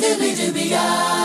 Dooby dooby dooby ah.